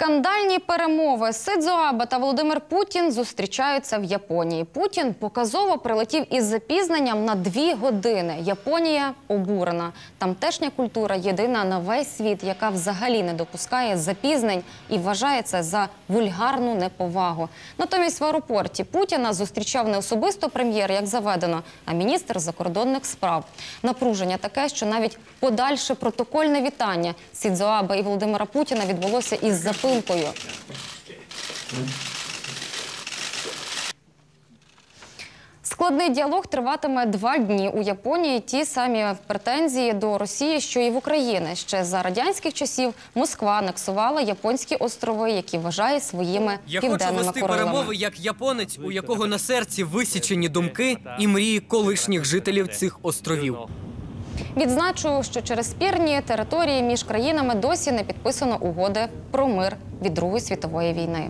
Скандальні перемови. Сіндзо Абе та Володимир Путін зустрічаються в Японії. Путін показово прилетів із запізненням на 2 години. Японія обурена. Тамтешня культура єдина на весь світ, яка взагалі не допускає запізнень і вважає це за вульгарну неповагу. Натомість в аеропорті Путіна зустрічав не особисто прем'єр, як заведено, а міністр закордонних справ. Напруження таке, що навіть подальше протокольне вітання Сіндзо Абе і Володимира Путіна відбулося із запинкою. Складний діалог триватиме 2 дні. У Японії ті самі претензії до Росії, що і в Україні. Ще за радянських часів Москва анексувала японські острови, які вважає своїми південними королами. Я хочу вести перемови як японець, у якого на серці висічені думки і мрії колишніх жителів цих островів. Відзначу, що через спірні території між країнами досі не підписано угоди про мир від Другої світової війни.